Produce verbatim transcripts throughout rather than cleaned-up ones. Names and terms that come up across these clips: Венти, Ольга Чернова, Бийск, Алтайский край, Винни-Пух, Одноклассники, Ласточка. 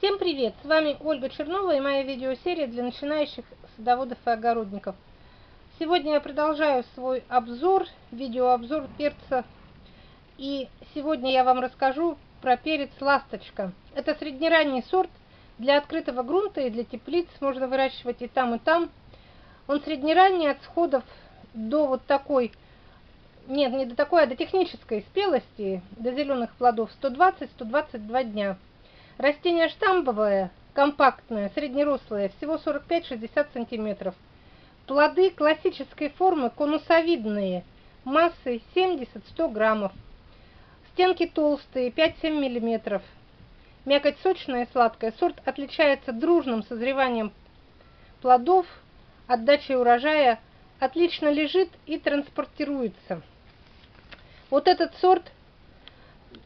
Всем привет! С вами Ольга Чернова и моя видеосерия для начинающих садоводов и огородников. Сегодня я продолжаю свой обзор, видеообзор перца. И сегодня я вам расскажу про перец «Ласточка». Это среднеранний сорт для открытого грунта и для теплиц. Можно выращивать и там, и там. Он среднеранний от сходов до вот такой, нет, не до такой, а до технической спелости, до зеленых плодов сто двадцать — сто двадцать два дня. Растение штамбовое, компактное, среднерослое, всего сорок пять — шестьдесят сантиметров. Плоды классической формы, конусовидные, массой семьдесят — сто граммов. Стенки толстые, пять — семь миллиметров. Мякоть сочная и сладкая. Сорт отличается дружным созреванием плодов, отдачей урожая, отлично лежит и транспортируется. Вот этот сорт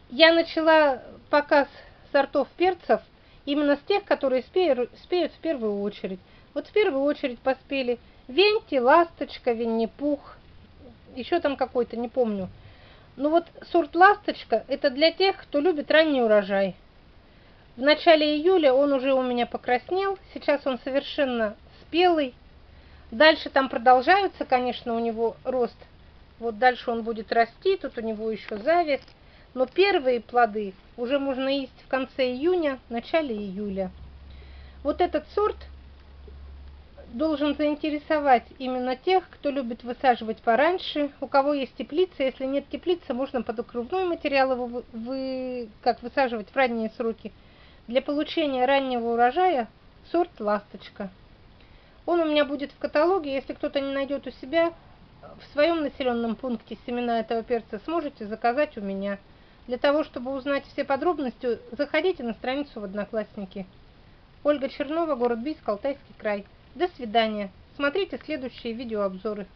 я начала показ сортов перцев именно с тех, которые спеют, спеют в первую очередь. Вот в первую очередь поспели Венти, Ласточка, Винни-Пух, еще там какой-то, не помню. Но вот сорт Ласточка — это для тех, кто любит ранний урожай. В начале июля он уже у меня покраснел, сейчас он совершенно спелый. Дальше там продолжаются, конечно, у него рост. Вот дальше он будет расти, тут у него еще завязь. Но первые плоды уже можно есть в конце июня, начале июля. Вот этот сорт должен заинтересовать именно тех, кто любит высаживать пораньше, у кого есть теплица. Если нет теплицы, можно под укрывной материал его вы, как высаживать в ранние сроки. Для получения раннего урожая сорт «Ласточка». Он у меня будет в каталоге. Если кто-то не найдет у себя в своем населенном пункте семена этого перца, сможете заказать у меня. Для того, чтобы узнать все подробности, заходите на страницу в Одноклассники. Ольга Чернова, город Бийск, Алтайский край. До свидания. Смотрите следующие видеообзоры.